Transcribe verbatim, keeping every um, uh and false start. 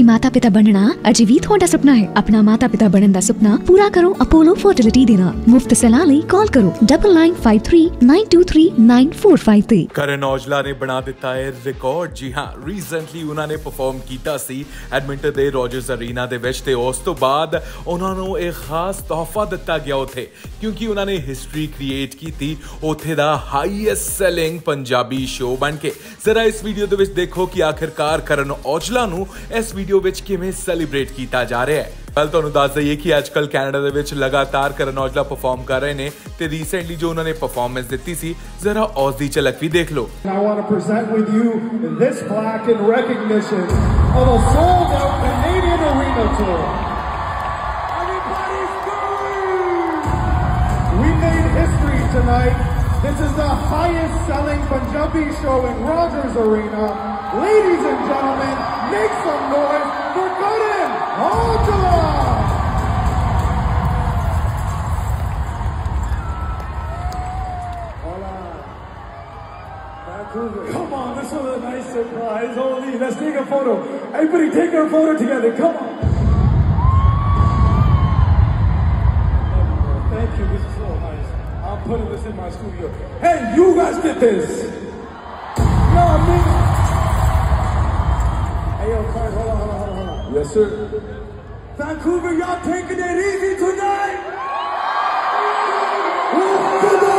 कि माता पिता बनना अजीवित होंडा सपना है। अपना माता पिता बनने का सपना पूरा करो अपोलो फर्टिलिटी देना। मुफ्त सलाह ले कॉल करो double nine five three nine two three nine four five three. Karan Aujla ने बना दिता है रिकॉर्ड। जी हाँ, रीसेंटली उन्होंने परफॉर्म किया सी एडमिंटन के रॉजर्स अरीना दे विच ते उस तो बाद उन्होंने एक खास तोहफा दिता गया उथे, क्योंकि उन्होंने हिस्ट्री क्रिएट की थी उथे दा हाईएस्ट सेलिंग पंजाबी शो बन के। जरा इस वीडियो दे विच देखो कि आखिरकार करन औजला नू इस वीडियो विच किवें सेलिब्रेट किया जा रहा है। पहले तो दस दईए कि अजकल कैनेडा दे विच लगातार करन औजला परफॉर्म कर रहे हैं तो रिसेंटली जो उन्होंने परफॉर्मेंस दी सी जरा उसकी झलक भी देख लो। This is the highest selling Punjabi show in Rogers Arena. Ladies and gentlemen, make some noise for Karan Aujla. Hola. Vancouver. Come on, this was a nice surprise. Holy, let's take a photo. Everybody take our photo together. Come on. Thank you. This is so nice. I'm putting this in my studio. Hey, you guys did this. You know what I mean? Hey, yo, Kurt, hold on, hold on, hold on. Yes, sir. Vancouver, y'all taking it easy tonight.